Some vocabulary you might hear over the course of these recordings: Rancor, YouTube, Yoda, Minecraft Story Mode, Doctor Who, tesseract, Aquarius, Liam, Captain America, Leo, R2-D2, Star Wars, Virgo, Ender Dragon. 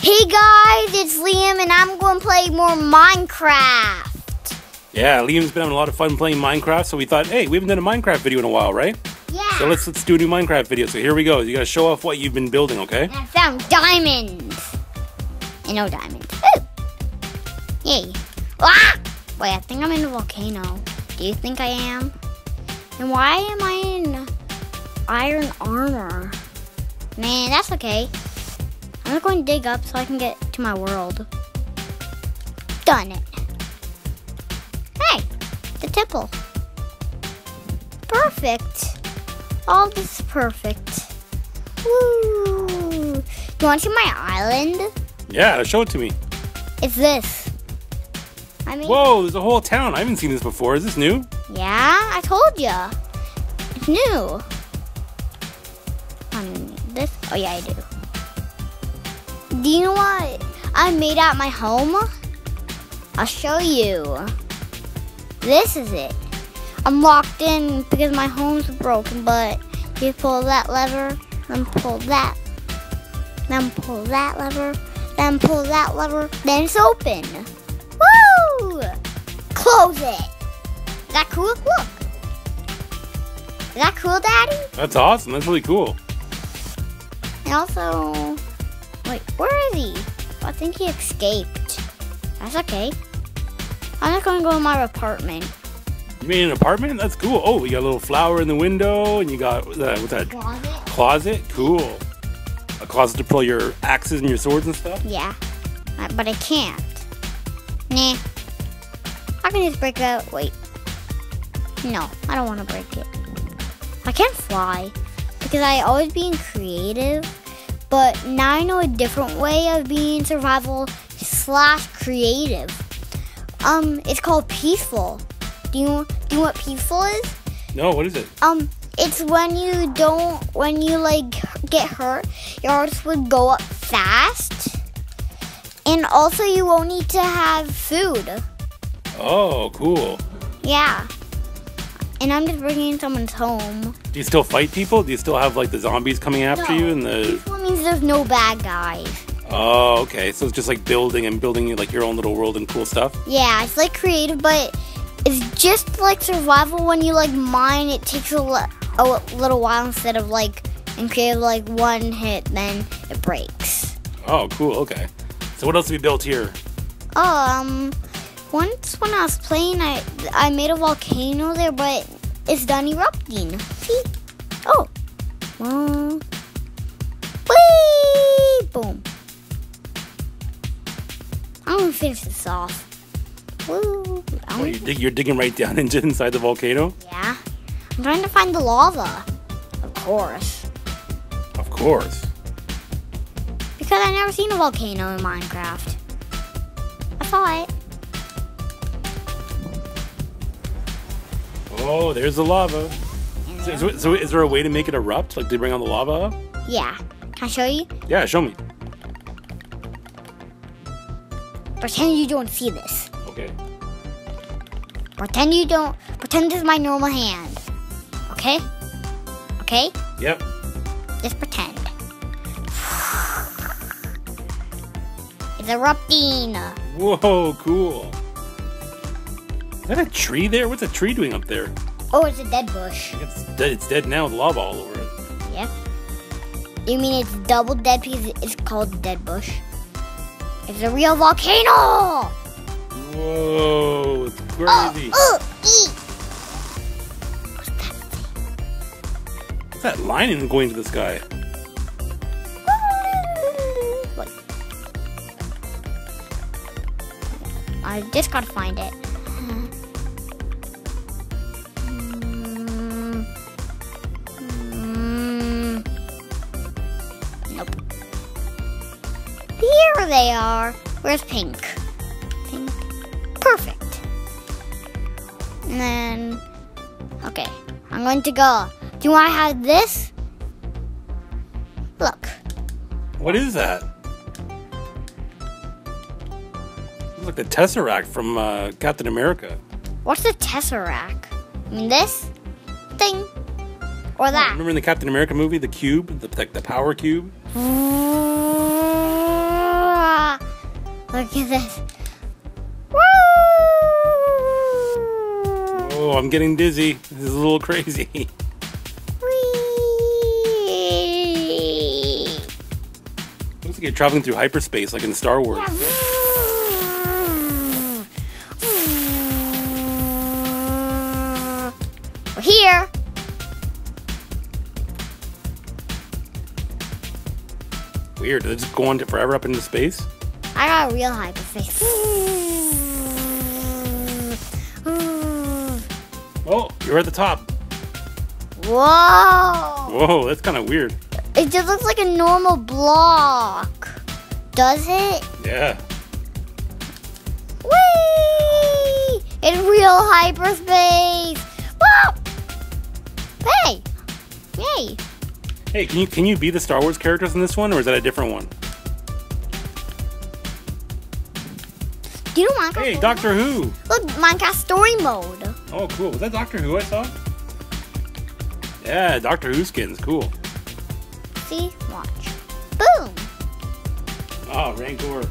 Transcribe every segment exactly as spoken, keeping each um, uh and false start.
Hey guys, it's Liam and I'm going to play more Minecraft. Yeah, Liam's been having a lot of fun playing Minecraft, so we thought, hey, we haven't done a Minecraft video in a while, right? Yeah. So let's let's do a new Minecraft video. So here we go. You got to show off what you've been building, okay? And I found diamonds. And no diamonds. Ooh. Yay. Ah! Wait, I think I'm in a volcano. Do you think I am? And why am I in iron armor? Man, that's okay. I'm not going to dig up so I can get to my world. Done it. Hey, the temple. Perfect. All this is perfect. Woo. You want to see my island? Yeah, show it to me. It's this. I mean, whoa, there's a whole town. I haven't seen this before. Is this new? Yeah, I told ya. It's new. I mean, this. Oh, yeah, I do. Do you know what I made at my home? I'll show you. This is it. I'm locked in because my home's broken, but you pull that lever, then pull that, then pull that lever, then pull that lever, then it's open. Woo! Close it. Is that cool? Look. Is that cool, Daddy? That's awesome. That's really cool. And also... Wait, where is he? I think he escaped. That's okay. I'm not gonna go in my apartment. You mean an apartment? That's cool. Oh, you got a little flower in the window, and you got uh, what's that? Closet. Closet? Cool. A closet to pull your axes and your swords and stuff? Yeah, but I can't. Nah. I can just break it out. Wait. No, I don't want to break it. I can't fly because I always being creative. But now I know a different way of being survival slash creative. Um, it's called peaceful. Do you do you know what peaceful is? No, what is it? Um, it's when you don't when you like get hurt, your hearts would go up fast, and also you won't need to have food. Oh, cool. Yeah. And I'm just bringing someone's home. Do you still fight people? Do you still have like the zombies coming after no, you? And the peaceful means there's no bad guys. Oh, okay. So it's just like building and building like your own little world and cool stuff? Yeah, it's like creative, but it's just like survival. When you like mine, it takes a, li a little while instead of like in creative like one hit, then it breaks. Oh, cool. Okay. So what else have you built here? Um... Once when I was playing, I I made a volcano there, but it's done erupting. See? Oh. Well. Whee! Boom. I'm going to finish this off. Woo. Oh, you're, dig you're digging right down into inside the volcano? Yeah. I'm trying to find the lava. Of course. Of course. Because I've never seen a volcano in Minecraft. I saw it. Oh, there's the lava. So, so, so is there a way to make it erupt? Like, to bring on the lava up? Yeah. Can I show you? Yeah, show me. Pretend you don't see this. Okay. Pretend you don't... Pretend this is my normal hand. Okay? Okay? Yep. Just pretend. It's erupting. Whoa, cool. Is that a tree there? What's a tree doing up there? Oh, it's a dead bush. It's dead, it's dead now with lava all over it. Yep. You mean it's double dead because it's called a dead bush? It's a real volcano! Whoa, it's crazy. Oh, oh, eat. What's that thing? What's that lion going to the sky? What? I just gotta find it. They are. Where's pink? Pink. Perfect. And then, okay. I'm going to go. Do you want to have this? Look. What is that? It's like the tesseract from uh, Captain America. What's the tesseract? I mean, this thing or that? Remember in the Captain America movie, the cube, the, the, the power cube? Look at this. Woo! Oh, I'm getting dizzy. This is a little crazy. Whee! It looks like you're traveling through hyperspace like in Star Wars. Yeah. Here. Weird. Did it just go on to forever up into space? I got a real hyperspace. Oh, you're at the top. Whoa. Whoa, that's kind of weird. It just looks like a normal block. Does it? Yeah. Whee! In real hyperspace. Whoa! Hey! Hey! Hey, can you can you be the Star Wars characters in this one, or is that a different one? Do you know Minecraft? Hey, Doctor Who! Look, Minecraft Story Mode. Oh, cool. Was that Doctor Who I saw? Yeah, Doctor Who skins. Cool. See? Watch. Boom! Oh, Rancor.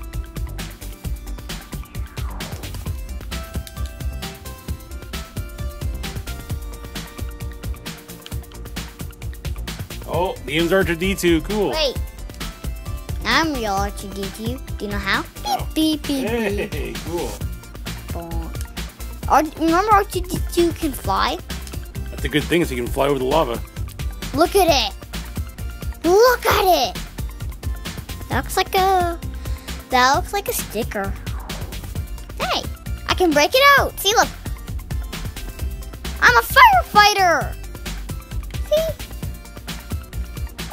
Oh, the Ender R two D two, cool. Wait, now I'm real R two D two. Do you know how? Oh. Beep, beep, beep, hey, beep. Cool. R remember R two D two can fly? That's a good thing, so you can fly over the lava. Look at it. Look at it. That looks like a, that looks like a sticker. Hey, I can break it out. See, look. I'm a firefighter. See?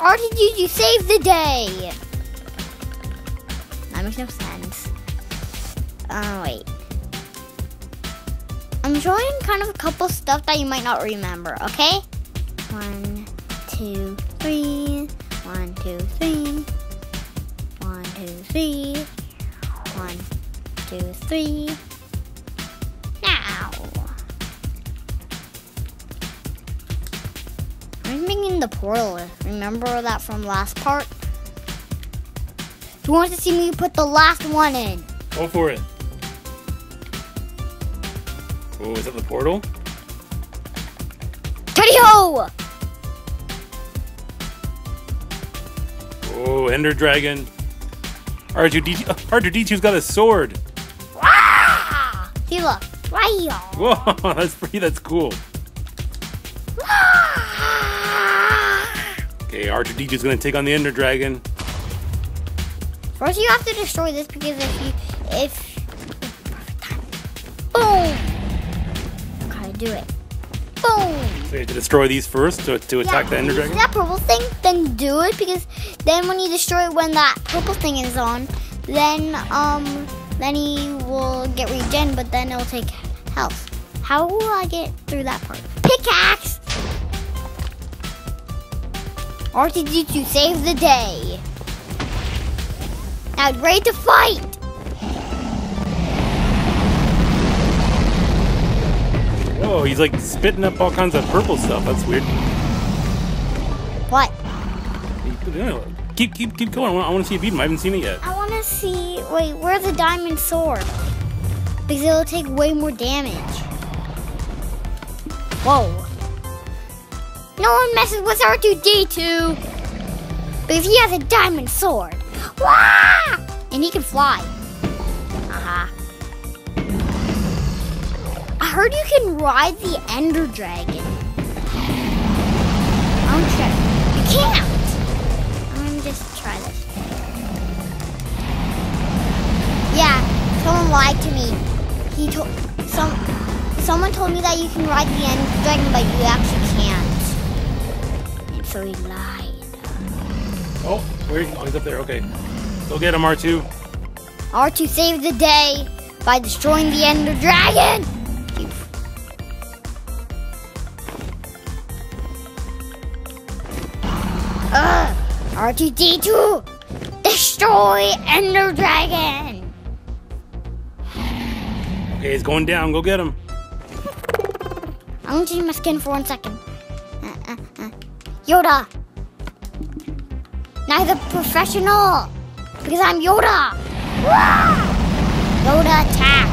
R two D two, you saved the day! That makes no sense. Oh, wait. I'm showing kind of a couple stuff that you might not remember, okay? One, two, three. One, two, three. One, two, three. One, two, three. Now! I'm making the portal. Remember that from last part? Do you want to see me put the last one in? Go for it. Oh, is that the portal? Teddy ho! Oh, Ender Dragon. R two D two, R two D two's got a sword. Ah! See, look. Right here. Whoa, that's pretty. That's cool. Okay, R two D two is going to take on the Ender Dragon. First, you have to destroy this because if you, if, boom, gotta do it. Boom. So you have to destroy these first to, to attack yeah, the Ender Dragon. That purple thing, then do it because then when you destroy it, when that purple thing is on, then um, then he will get regen, but then it'll take health. How will I get through that part? Pickaxe. R two D two, save the day. Now, ready to fight. Whoa, he's like spitting up all kinds of purple stuff. That's weird. What? Keep, keep, keep going. I want to see a beat him. I haven't seen it yet. I want to see. Wait, where's the diamond sword? Because it'll take way more damage. Whoa. No one messes with R two D two, but if he has a diamond sword, wah! And he can fly. Uh-huh. I heard you can ride the Ender Dragon. I'm sure you can't. I'm gonna just try this. Yeah, someone lied to me. He told some someone told me that you can ride the Ender Dragon, but you actually can't. So he lied. Oh, where? Oh, he's up there. Okay, go get him, R two. R two saved the day by destroying the Ender Dragon. Uh, R two D two, destroy Ender Dragon. Okay, he's going down. Go get him. I'm gonna change my skin for one second. Uh, uh, uh. Yoda. Now he's a professional because I'm Yoda. Wah! Yoda attack!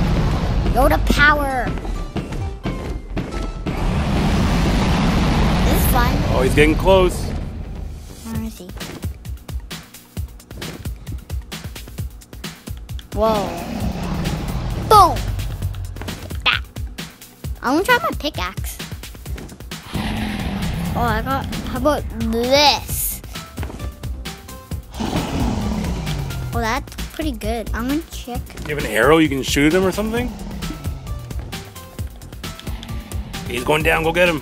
Yoda power! This is fun. Oh, he's getting close. Where is he? Whoa. Boom! That. I want to try my pickaxe. Oh, I got... How about this? Well, that's pretty good. I'm gonna check. You have an arrow you can shoot at him or something? He's going down. Go get him.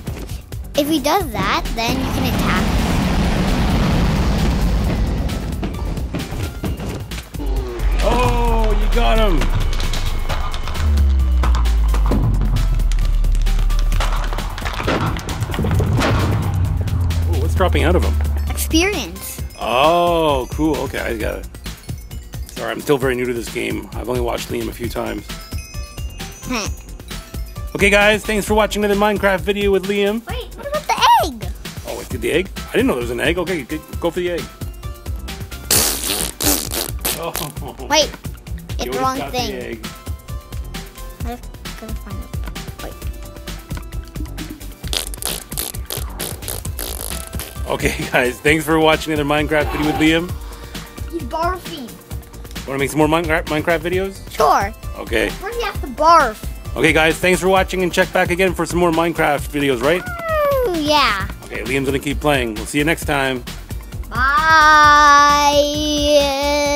If he does that, then you can attack him. Oh, you got him. Dropping out of them? Experience. Oh, cool. Okay, I got it. Sorry, I'm still very new to this game. I've only watched Liam a few times. Okay, guys, thanks for watching another Minecraft video with Liam. Wait, what about the egg? Oh, wait, did the egg? I didn't know there was an egg. Okay, go for the egg. Oh. Wait, it's the wrong thing. The egg. I have to find it. Okay, guys, thanks for watching another Minecraft video with Liam. He's barfing. Want to make some more Minecraft Minecraft videos? Sure. Okay. Where do you have to barf? Okay, guys, thanks for watching and check back again for some more Minecraft videos, right? Ooh, yeah. Okay, Liam's going to keep playing. We'll see you next time. Bye.